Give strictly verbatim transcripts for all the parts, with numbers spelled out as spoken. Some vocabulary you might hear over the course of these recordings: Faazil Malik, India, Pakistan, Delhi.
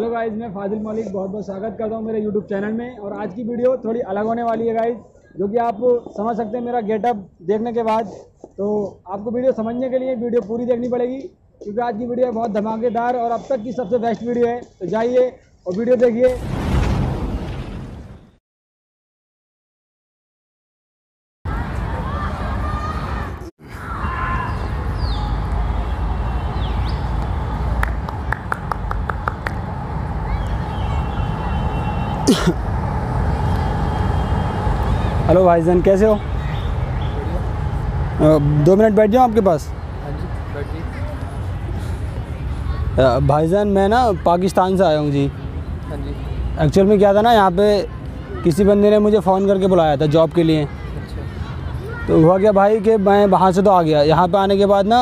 Hello guys, मैं फाजिल मलिक बहुत बहुत स्वागत करता हूँ मेरे यूट्यूब चैनल में। और आज की वीडियो थोड़ी अलग होने वाली है गाइज, जो कि आप समझ सकते हैं मेरा गेटअप देखने के बाद। तो आपको वीडियो समझने के लिए वीडियो पूरी देखनी पड़ेगी, क्योंकि आज की वीडियो बहुत धमाकेदार और अब तक की सबसे बेस्ट वीडियो है। तो जाइए और वीडियो देखिए। हेलो भाईजान, कैसे हो? दो मिनट बैठ जाओ आपके पास। भाईजान, मैं ना पाकिस्तान से आया हूँ जी। एक्चुअल में क्या था ना, यहाँ पे किसी बंदे ने मुझे फ़ोन करके बुलाया था जॉब के लिए। अच्छा। तो हुआ क्या भाई कि मैं वहाँ से तो आ गया, यहाँ पे आने के बाद ना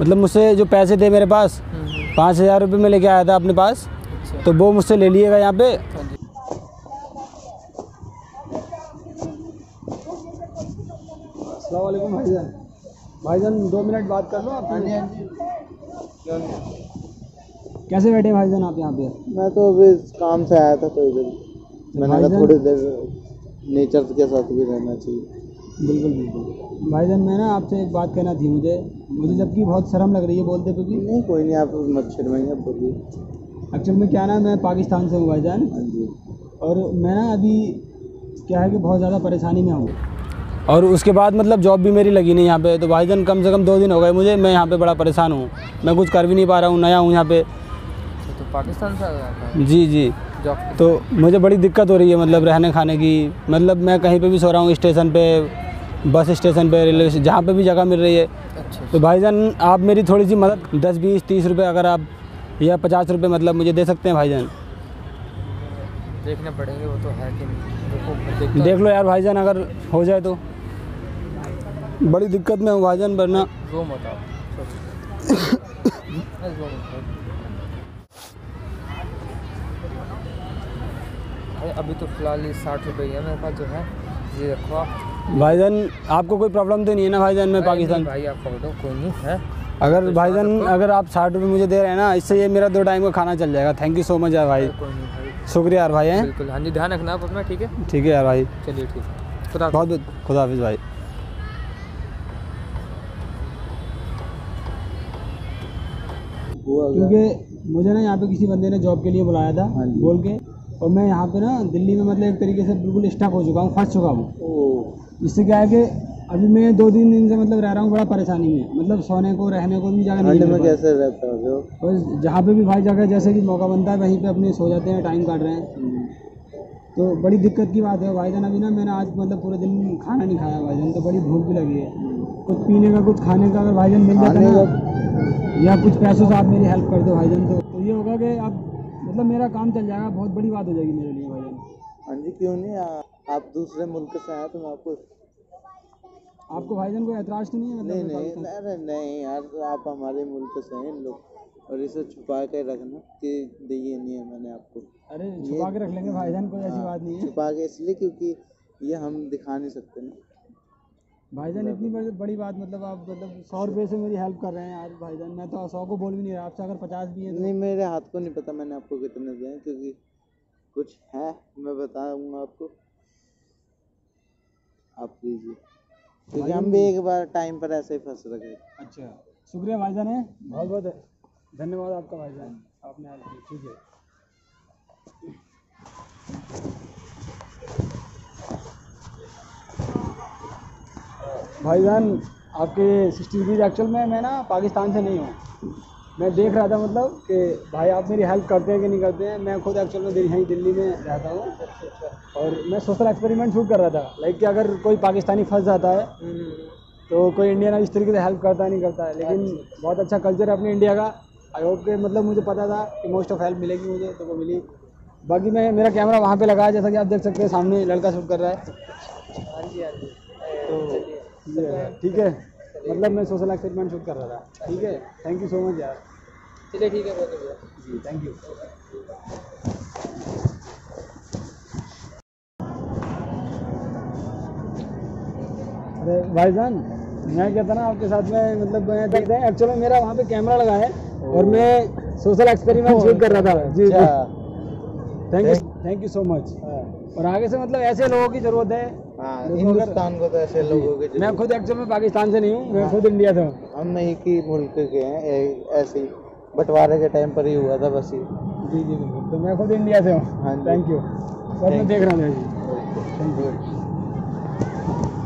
मतलब मुझसे जो पैसे थे मेरे पास पाँच हज़ार रुपये में लेके आया था अपने पास, तो वो मुझसे ले लिएगा यहाँ पे। अस्सलामुअलैकुम भाईजान। भाईजान दो मिनट बात कर लो आप। हाँ जी हाँ जी। कैसे बैठे भाईजान आप यहाँ पे? मैं तो अभी काम से आया था, तो इधर मैंने कहा थोड़ी देर नेचर के साथ भी रहना चाहिए। बिल्कुल बिल्कुल। भाईजान मैं ना आपसे एक बात कहना थी मुझे मुझे जबकि बहुत शर्म लग रही है बोलते हुए। नहीं कोई नहीं, आप मत शर्माइए, आप बोलिए। एक्चुअल में क्या ना, मैं पाकिस्तान से हूँ भाईजान। हाँ जी। और मैं ना अभी क्या है कि बहुत ज़्यादा परेशानी में हूँ, और उसके बाद मतलब जॉब भी मेरी लगी नहीं यहाँ पे। तो भाईजान कम से कम दो दिन हो गए मुझे, मैं यहाँ पे बड़ा परेशान हूँ, मैं कुछ कर भी नहीं पा रहा हूँ, नया हूँ यहाँ पे। तो पाकिस्तान से आया था? जी जी। जॉब तो मुझे बड़ी दिक्कत हो रही है, मतलब रहने खाने की, मतलब मैं कहीं पे भी सो रहा हूँ, स्टेशन पे, बस स्टेशन पे, रेलवे स्टेशन, जहाँ पर भी जगह मिल रही है। अच्छा। तो भाईजान आप मेरी थोड़ी सी मदद, दस बीस तीस रुपये अगर आप या पचास रुपये मतलब मुझे दे सकते हैं भाईजान। देखने पड़ेंगे वो तो है कि नहीं, देख लो यार भाईजान, अगर हो जाए तो। बड़ी दिक्कत में हूँ भाईजान, वरना अभी तो फिलहाल साठ रुपये है मेरे पास जो है, ये रखो आप। भाईजान आपको कोई प्रॉब्लम तो नहीं है ना भाईजान? मैं पाकिस्तान भाई, आपको बताओ कोई नहीं है। अगर भाईजान अगर आप साठ रुपये मुझे दे रहे हैं ना, इससे ये मेरा दो टाइम का खाना चल जाएगा। थैंक यू सो मच यार भाई, शुक्रिया यार भाई। हैं बिल्कुल। हाँ जी, ध्यान रखना आप अपना, ठीक है? ठीक है यार भाई, चलिए ठीक है, खुदा बहुत खुदा हाफिज़ भाई। क्योंकि मुझे ना यहाँ पे किसी बंदे ने जॉब के लिए बुलाया था बोल के, और मैं यहाँ पे ना दिल्ली में मतलब एक तरीके से बिल्कुल स्टक हो चुका हूँ, फंस चुका हूँ। इससे क्या है कि अभी मैं दो तीन दिन से मतलब रह रहा हूँ बड़ा परेशानी में, मतलब सोने को रहने को भी जगह नहीं मिल। कैसे रहता हो? बस जहाँ पे भी भाई जगह जैसे कि मौका बनता है वहीं पे अपने सो जाते हैं, टाइम काट रहे हैं। तो बड़ी दिक्कत की बात है भाईजान। अभी ना मैंने आज मतलब पूरे दिन खाना नहीं खाया भाईजान, तो बड़ी भूख भी लगी है। कुछ पीने का कुछ खाने का अगर भाईजान मिल जाता है या कुछ पैसों से आप मेरी हेल्प कर दो भाईजान, तो, तो ये होगा कि अब मतलब मेरा काम चल जाएगा, बहुत बड़ी बात हो जाएगी मेरे लिए भाईजान। हाँ जी क्यों नहीं, आ, आप दूसरे मुल्क से आए तो मैं आपको आपको भाईजान कोई एतराज़ तो नहीं है? नहीं नहीं, अरे नहीं यार, आप हमारे मुल्क से हैं लोग, और इसे छुपा के रखना कि दिए नहीं है मैंने आपको। अरे छुपा के रख लेंगे भाईजान, कोई ऐसी बात नहीं है। छुपा के इसलिए क्योंकि ये हम दिखा नहीं सकते ना भाईजान, इतनी बड़ी बड़ी बात। मतलब आप मतलब सौ रुपये से मेरी हेल्प कर रहे हैं यार भाईजान, मैं तो सौ को बोल भी नहीं रहा आपसे, अगर पचास भी है तो। नहीं मेरे हाथ को नहीं पता मैंने आपको कितने दिए हैं, क्योंकि कुछ है मैं बताऊंगा आपको, आप लीजिए, क्योंकि हम भी एक बार टाइम पर ऐसे ही फंस रहे। अच्छा शुक्रिया भाईजान है, बहुत बहुत धन्यवाद आपका भाईजान, आपने हेल्प की। ठीक है भाईजान, आपके सिस्टर भी एक्चुअल में मैं ना पाकिस्तान से नहीं हूँ, मैं देख रहा था मतलब कि भाई आप मेरी हेल्प करते हैं कि नहीं करते हैं। मैं खुद एक्चुअल में दिल्ली दिल्ली में रहता हूँ, और मैं सोशल एक्सपेरिमेंट शूट कर रहा था, लाइक कि अगर कोई पाकिस्तानी फंस जाता है तो कोई इंडियन इस तरीके से हेल्प करता नहीं करता है। लेकिन बहुत अच्छा कल्चर है अपने इंडिया का, आई होप के मतलब मुझे पता था कि मोस्ट ऑफ हेल्प मिलेगी मुझे, तो वो मिली। बाकी मैं मेरा कैमरा वहाँ पर लगाया, जैसा कि आप देख सकते हैं सामने लड़का शूट कर रहा है। हाँ जी हाँ जी। तो ठीक है, मतलब मैं सोशल एक्सपेरिमेंट शूट कर रहा था। ठीक है, थैंक यू सो मच यार। चलिए ठीक है, बहुत बढ़िया जी, थैंक यू। अरे भाईजान मैं कहता ना आपके साथ में मतलब देखते हैं, एक्चुअली मेरा वहाँ पे कैमरा लगा है और मैं सोशल एक्सपेरिमेंट शूट कर रहा था जी। Thank you, thank you so much. और आगे से मतलब ऐसे लोगों की जरूरत है हिंदुस्तान को, तो ऐसे लोगों की। मैं खुद एक्चुअल में पाकिस्तान से नहीं हूँ, मैं खुद इंडिया से हूँ। हम एक ही मुल्क के हैं, ऐसे ही बंटवारे के टाइम पर ही हुआ था बस ही। जी जी बिल्कुल, तो मैं खुद इंडिया से हूँ। थैंक यू, मैं देख रहा हूँ जी। Thank you.